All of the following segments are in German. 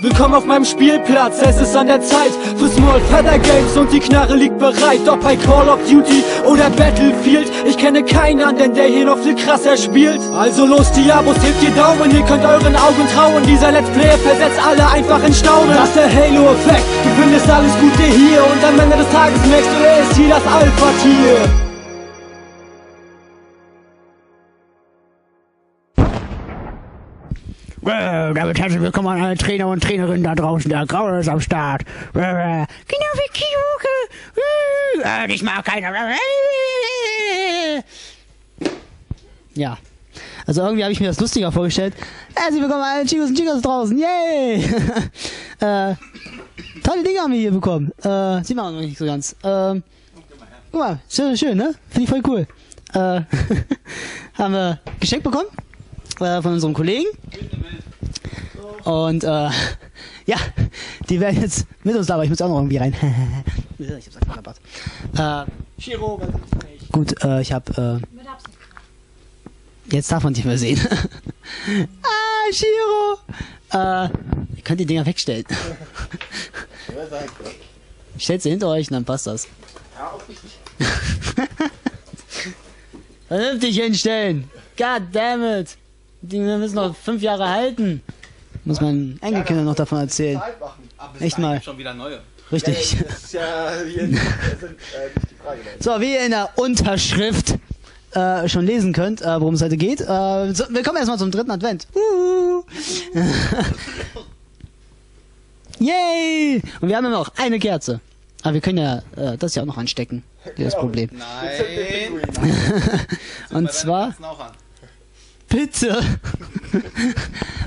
Willkommen auf meinem Spielplatz, es ist an der Zeit für Small Feather Games und die Knarre liegt bereit. Ob bei Call of Duty oder Battlefield, ich kenne keinen anderen, der hier noch viel krasser spielt. Also los Diabos, hebt die Daumen, ihr könnt euren Augen trauen. Dieser Let's Player versetzt alle einfach in Staunen. Das ist der Halo-Effekt, du findest alles Gute hier und am Ende des Tages merkst du, er ist hier das Alpha-Tier. Damit herzlich willkommen an alle Trainer und Trainerinnen da draußen, der Graue ist am Start. Genau wie Kiyoke. Ich mag keiner. Ja, also irgendwie habe ich mir das lustiger vorgestellt. Herzlich willkommen an alle Chicos und Chicas draußen, yay! Tolle Dinge haben wir hier bekommen. Sieht man noch nicht so ganz. Guck mal, schön, ne? Finde ich voll cool. Haben wir geschenkt bekommen? Von unserem Kollegen. Und ja, die werden jetzt mit uns da, aber ich muss auch noch irgendwie rein. Ich hab's einfach verpasst. Shiro, was ist das? Gut, ich hab jetzt darf man nicht mehr sehen. Ah, Shiro! Ihr könnt die Dinger wegstellen. Stellt sie hinter euch und dann passt das. Ja, auch richtig. Vernünftig hinstellen! God damn it! Die müssen noch 5 Jahre halten. Muss man Enkelkinder noch davon erzählen. Echt mal. Schon wieder neue. Richtig. Ja, das ist ja hier nicht die Frage, so, wie ihr in der Unterschrift schon lesen könnt, worum es heute geht. Wir kommen erstmal zum 3. Advent. Yay! Und wir haben ja noch eine Kerze. Aber wir können ja das ja auch noch anstecken. Das ist das Problem. Nein! Und zwar... Bitte!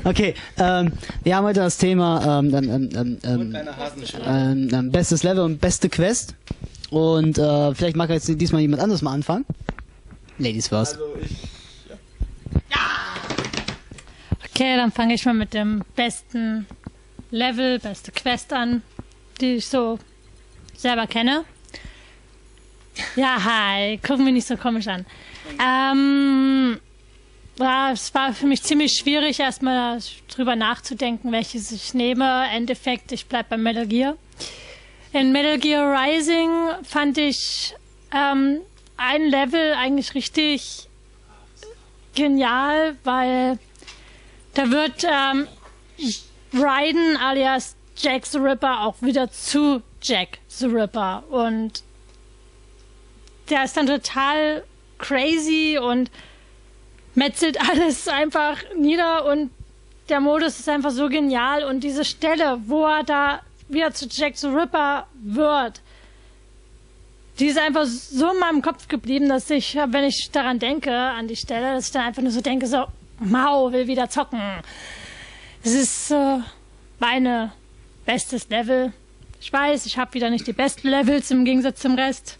Okay, wir haben heute das Thema bestes Level und beste Quest. Und vielleicht mag jetzt diesmal jemand anderes mal anfangen. Ladies first. Also ich, ja. Okay, dann fange ich mal mit dem besten Level, beste Quest an, die ich so selber kenne. Ja, hi, gucken wir nicht so komisch an. Ja, es war für mich ziemlich schwierig, erstmal drüber nachzudenken, welches ich nehme. Endeffekt, ich bleibe bei Metal Gear. In Metal Gear Rising fand ich ein Level eigentlich richtig genial, weil da wird Raiden alias Jack the Ripper auch wieder zu Jack the Ripper. Und der ist dann total crazy und metzelt alles einfach nieder und der Modus ist einfach so genial und diese Stelle, wo er da wieder zu Jack the Ripper wird, die ist einfach so in meinem Kopf geblieben, dass ich, wenn ich daran denke, an die Stelle, dass ich dann einfach nur so denke, so, Mau will wieder zocken. Das ist meine bestes Level. Ich weiß, ich habe wieder nicht die besten Levels im Gegensatz zum Rest.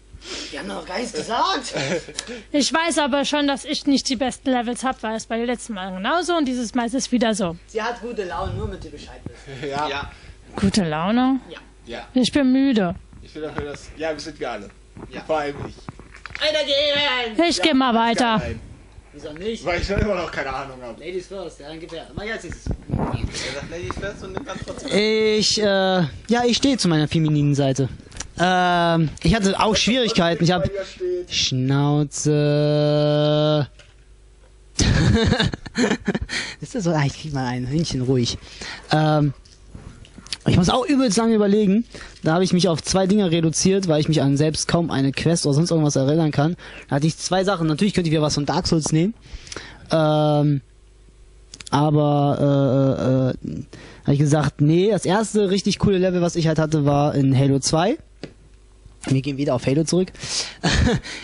Die haben doch gar nichts gesagt. Ich weiß aber schon, dass ich nicht die besten Levels habe, weil es bei den letzten Mal genauso und dieses Mal ist es wieder so. Sie hat gute Laune, nur mit dir Bescheid wissen. Ja. Ja. Gute Laune? Ja. Ja. Ich bin müde. Ich will dafür, dass... Ja, wir sind wir alle. Ja. Vor allem ich. Einer geht rein! Ich ja, geh mal weiter. Rein. Wieso nicht? Weil ich noch immer noch keine Ahnung habe. Ladies first, ja, dann gib her. Mach jetzt dieses. Ladies first und ganz kurz. Ja, ich stehe zu meiner femininen Seite. Ich hatte auch Schwierigkeiten. Ich habe Schnauze. Ist das so? Ich krieg mal ein Hündchen ruhig. Ich muss auch übelst lange überlegen. Da habe ich mich auf 2 Dinge reduziert, weil ich mich an selbst kaum eine Quest oder sonst irgendwas erinnern kann. Da hatte ich 2 Sachen. Natürlich könnte ich wieder was von Dark Souls nehmen. Aber habe ich gesagt, nee, das erste richtig coole Level, was ich halt hatte, war in Halo 2. Wir gehen wieder auf Halo zurück.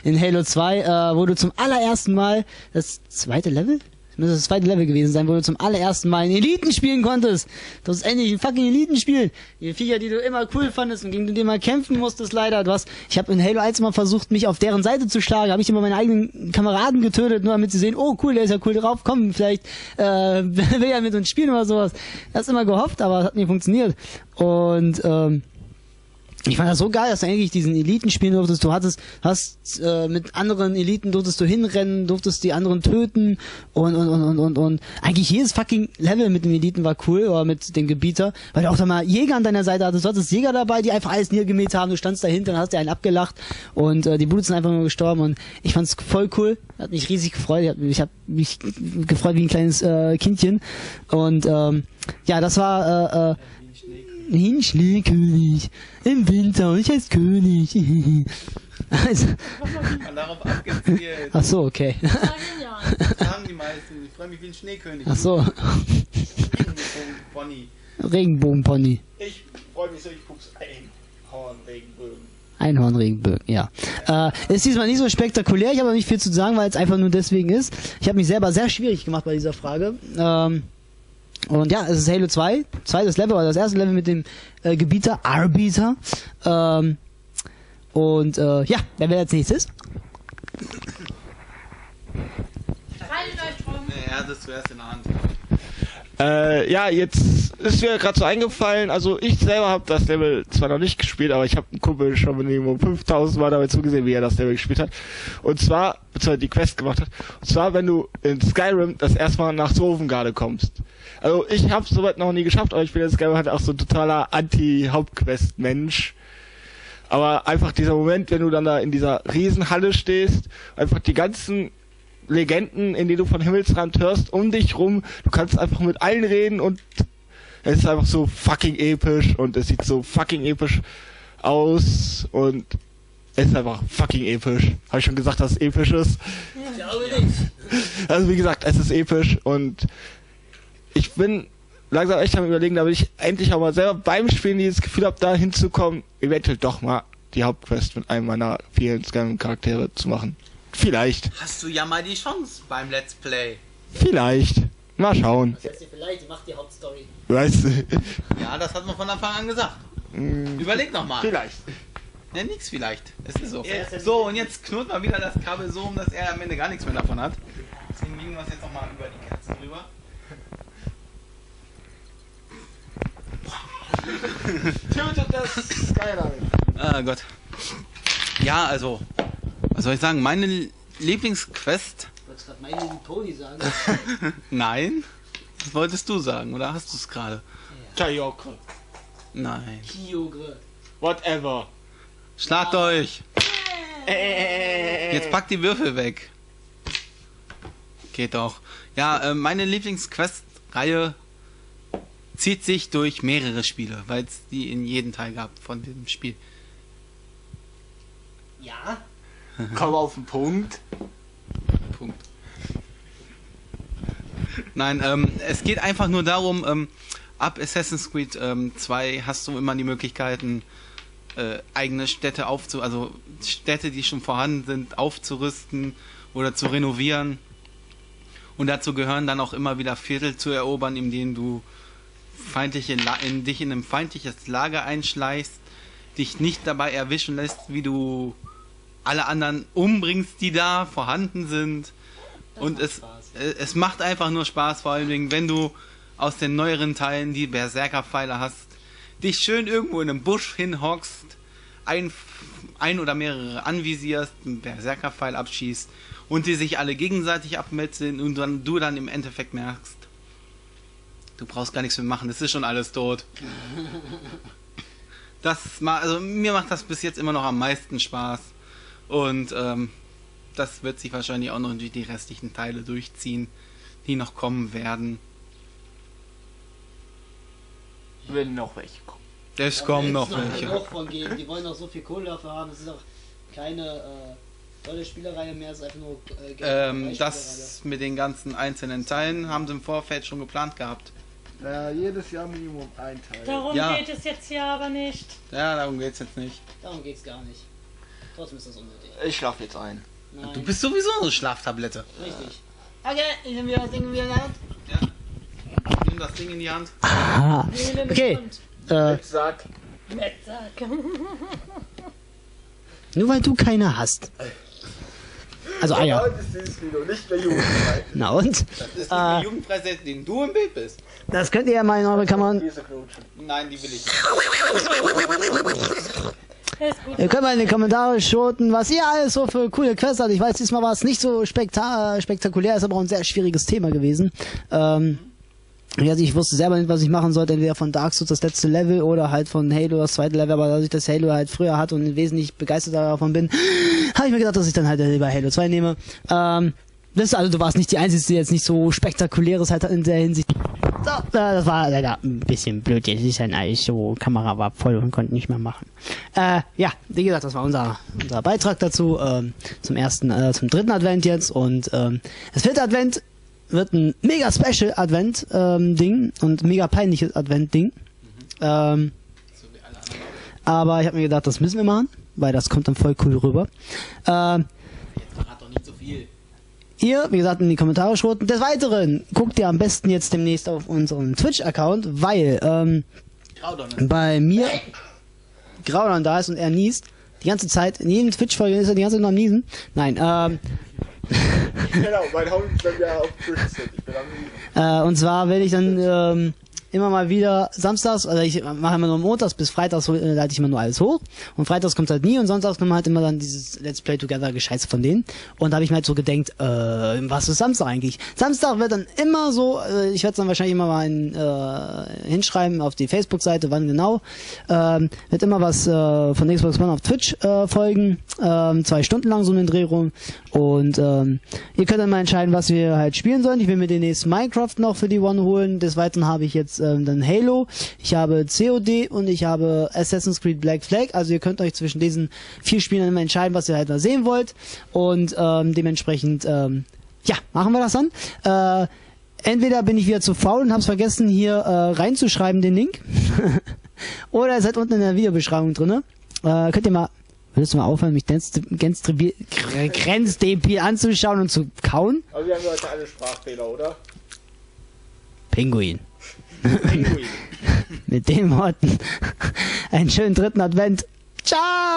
In Halo 2, wo du zum allerersten Mal das 2. Level? Das müsste das 2. Level gewesen sein, wo du zum allerersten Mal in Eliten spielen konntest. Du hast endlich ein fucking Eliten-Spiel. Die Viecher, die du immer cool fandest und gegen die du immer kämpfen musstest, leider. Du hast, ich habe in Halo 1 mal versucht, mich auf deren Seite zu schlagen. Habe ich immer meine eigenen Kameraden getötet, nur damit sie sehen, oh cool, der ist ja cool drauf, komm, vielleicht will ja mit uns spielen oder sowas. Das hast immer gehofft, aber es hat nie funktioniert. Und Ich fand das so geil, dass du eigentlich diesen Eliten spielen durftest. Du hast mit anderen Eliten durftest du hinrennen, durftest die anderen töten und. Eigentlich jedes fucking Level mit den Eliten war cool, oder mit dem Gebieter, weil du auch da mal Jäger an deiner Seite hattest. Du hattest Jäger dabei, die einfach alles niedergemäht haben. Du standst dahinter und hast dir einen abgelacht und die Bluts sind einfach nur gestorben und ich fand's voll cool. Hat mich riesig gefreut. Ich hab mich gefreut wie ein kleines Kindchen und ja, das war ein Schneekönig im Winter und ich heiße König. Also. Ach so, okay. Das sagen die meisten. Ich freue mich wie ein Schneekönig. Ach so. Regenbogenpony. Regenbogenpony. Ich freue mich so, ich guck's Einhornregenbögen. Einhornregenbögen, ja. Ist diesmal nicht so spektakulär. Ich habe aber nicht viel zu sagen, weil es einfach nur deswegen ist. Ich habe mich selber sehr schwierig gemacht bei dieser Frage. Und ja, es ist Halo 2, zweites Level, war das erste Level mit dem Gebieter Arbiter. Ja, wer will als nächstes? Er hat es zuerst in der Hand. Ja, jetzt ist mir gerade so eingefallen, also ich selber habe das Level zwar noch nicht gespielt, aber ich habe einen Kumpel schon mit ihm um 5000 Mal dabei zugesehen, wie er das Level gespielt hat. Und zwar, beziehungsweise die Quest gemacht hat, und zwar, wenn du in Skyrim das erstmal nach Sovngarde kommst. Also ich habe es soweit noch nie geschafft, aber ich bin in Skyrim halt auch so ein totaler Anti-Hauptquest-Mensch. Aber einfach dieser Moment, wenn du dann da in dieser Riesenhalle stehst, einfach die ganzen Legenden, in denen du von Himmelsrand hörst, um dich rum. Du kannst einfach mit allen reden und es ist einfach so fucking episch und es sieht so fucking episch aus und es ist einfach fucking episch. Habe ich schon gesagt, dass es episch ist? Ja, also wie gesagt, es ist episch und ich bin langsam echt am Überlegen, damit ich endlich auch mal selber beim Spielen dieses Gefühl habe, da hinzukommen, eventuell doch mal die Hauptquest mit einem meiner vielen Skyrim-Charaktere zu machen. Vielleicht. Hast du ja mal die Chance beim Let's Play. Vielleicht. Mal schauen. Das heißt, vielleicht macht die Hauptstory. Weißt du? Ja, das hat man von Anfang an gesagt. Überleg nochmal. Vielleicht. Ja, nix vielleicht. Es ist so. Ja, so, und jetzt knurrt mal wieder das Kabel so um, dass er am Ende gar nichts mehr davon hat. Deswegen liegen wir uns jetzt nochmal über die Kerzen drüber. Tötet das Skyrim. Ah Gott. Ja, also. Was soll ich sagen? Meine Lieblingsquest... Du wolltest gerade meine lieben Pony sagen. Nein, das wolltest du sagen, oder hast du es gerade? Ja. Kyogre. Nein. Kyogre. Whatever. Schlagt euch! Jetzt packt die Würfel weg. Geht doch. Ja, meine Lieblingsquest-Reihe zieht sich durch mehrere Spiele, weil es die in jedem Teil gab von diesem Spiel. Ja? Komm auf den Punkt. Punkt. Nein, es geht einfach nur darum, ab Assassin's Creed 2 hast du immer die Möglichkeiten, eigene Städte also Städte, die schon vorhanden sind, aufzurüsten oder zu renovieren. Und dazu gehören dann auch immer wieder Viertel zu erobern, in denen du dich in ein feindliches Lager einschleichst, dich nicht dabei erwischen lässt, wie du alle anderen umbringst, die da vorhanden sind. Und es macht einfach nur Spaß, vor allen Dingen, wenn du aus den neueren Teilen die Berserker-Pfeile hast, dich schön irgendwo in einem Busch hinhockst, ein oder mehrere anvisierst, einen Berserker-Pfeil abschießt und die sich alle gegenseitig abmetzeln und dann, du dann im Endeffekt merkst, du brauchst gar nichts mehr machen, es ist schon alles tot. Also mir macht das bis jetzt immer noch am meisten Spaß. Und das wird sich wahrscheinlich auch noch durch die restlichen Teile durchziehen, die noch kommen werden. Wenn noch welche kommen. Es kommen noch welche. Die wollen noch so viel Kohle dafür haben, es ist auch keine tolle Spielerei mehr, es ist einfach nur Geld. Das mit den ganzen einzelnen Teilen haben sie im Vorfeld schon geplant gehabt. Ja, jedes Jahr Minimum ein Teil. Darum geht es jetzt ja aber nicht. Ja, darum geht es jetzt nicht. Darum geht es gar nicht. Trotzdem ist das unnötig. Ich schlafe jetzt ein. Nein. Du bist sowieso eine Schlaftablette. Richtig. Okay, ich nehme das Ding in die Hand. Ja. Ich nehme das Ding in die Hand. Ah. Okay. Metzsack. Metzsack. Nur weil du keine hast. Also Eier. Heute ist dieses Video nicht mehr jugendfrei. Na und? Das ist die jugendfreie, den du im Bild bist. Das könnt ihr ja mal in eure Kammern. Nein, die will ich nicht. Ihr könnt mal in den Kommentaren schurten, was ihr alles so für coole Quests habt. Ich weiß, diesmal war es nicht so spektakulär, ist aber auch ein sehr schwieriges Thema gewesen. Also ich wusste selber nicht, was ich machen sollte, entweder von Dark Souls das letzte Level oder halt von Halo das zweite Level, aber da ich das Halo halt früher hatte und wesentlich begeistert davon bin, habe ich mir gedacht, dass ich dann halt lieber Halo 2 nehme. Also du warst nicht die Einzige, die jetzt nicht so spektakuläres halt in der Hinsicht. So, das war leider ein bisschen blöd, jetzt ist ein Eis, so Kamera war voll und konnte nicht mehr machen. Ja, wie gesagt, das war unser Beitrag dazu, zum dritten Advent jetzt, und das vierte Advent wird ein mega special Advent Ding und mega peinliches Advent Ding. Aber ich habe mir gedacht, das müssen wir machen, weil das kommt dann voll cool rüber. Jetzt verrat doch nicht so viel. Ihr, wie gesagt, in die Kommentare schroten. Des Weiteren guckt ihr am besten jetzt demnächst auf unseren Twitch-Account, weil bei mir Graudon da ist und er niest. Die ganze Zeit, in jedem Twitch-Folge ist er die ganze Zeit noch am Niesen. Nein, genau, mein Haupt ist dann ja auf Twitch sind. Ich bin am Niesen. Und zwar will ich dann immer mal wieder samstags, also ich mache immer nur montags bis freitags, leite ich immer nur alles hoch. Und freitags kommt halt nie und sonntags kommt halt immer dann dieses Let's Play Together Gescheiß von denen. Und da habe ich mir halt so gedenkt, was ist Samstag eigentlich? Samstag wird dann immer so, ich werde es dann wahrscheinlich immer mal hinschreiben auf die Facebook-Seite, wann genau, wird immer was von Xbox One auf Twitch folgen, 2 Stunden lang so einen Dreh rum. Und ihr könnt dann mal entscheiden, was wir halt spielen sollen. Ich will mir demnächst Minecraft noch für die One holen. Des Weiteren habe ich jetzt dann Halo, ich habe COD und ich habe Assassin's Creed Black Flag. Also ihr könnt euch zwischen diesen 4 Spielen immer entscheiden, was ihr halt mal sehen wollt. Und dementsprechend, ja, machen wir das dann. Entweder bin ich wieder zu faul und hab's vergessen, hier reinzuschreiben, den Link. Oder ihr seid unten in der Videobeschreibung drin. Könnt ihr mal... Würdest du mal aufhören, mich grenzdebil anzuschauen und zu kauen? Aber wir haben heute alle Sprachfehler, oder? Pinguin. Mit den Worten. Einen schönen dritten Advent. Ciao!